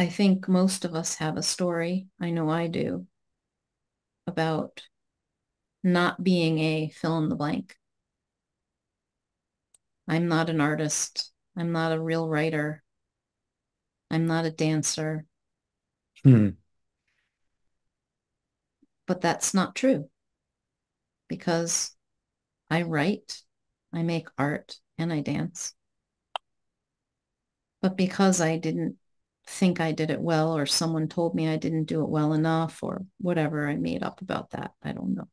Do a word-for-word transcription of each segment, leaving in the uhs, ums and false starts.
I think most of us have a story, I know I do, about not being a fill in the blank. I'm not an artist. I'm not a real writer. I'm not a dancer. Hmm. But that's not true, because I write, I make art, and I dance. But because I didn't think I did it well, or someone told me I didn't do it well enough, or whatever I made up about that, I don't know.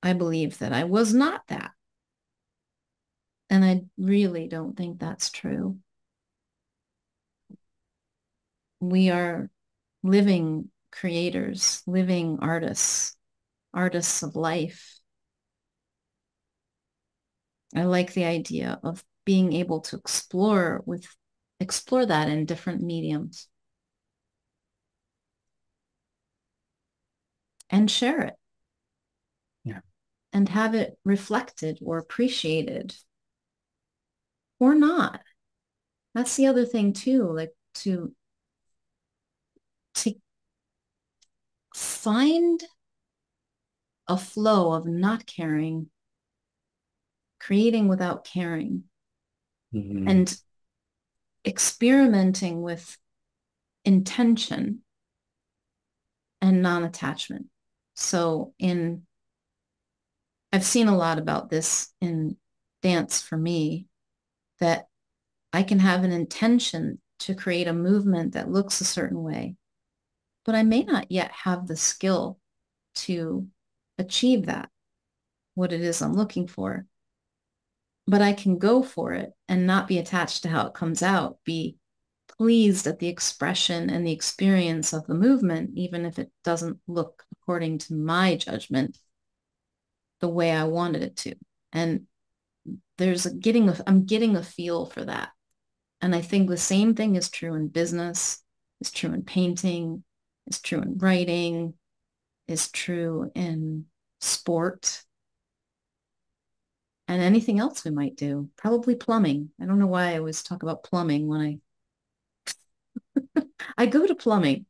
I believe that I was not that. And I really don't think that's true. We are living creators, living artists, artists of life. I like the idea of being able to explore with explore that in different mediums and share it. Yeah. And have it reflected or appreciated or not. That's the other thing too, like to to find a flow of not caring, creating without caring, mm-hmm. and experimenting with intention and non-attachment. So in, I've seen a lot about this in dance for me, that I can have an intention to create a movement that looks a certain way, but I may not yet have the skill to achieve that, what it is I'm looking for. But I can go for it and not be attached to how it comes out, be pleased at the expression and the experience of the movement, even if it doesn't look, according to my judgment, the way I wanted it to. And there's a getting, a, I'm getting a feel for that. And I think the same thing is true in business, is true in painting, is true in writing, is true in sport, and anything else we might do, probably plumbing. I don't know why I always talk about plumbing when I, I go to plumbing.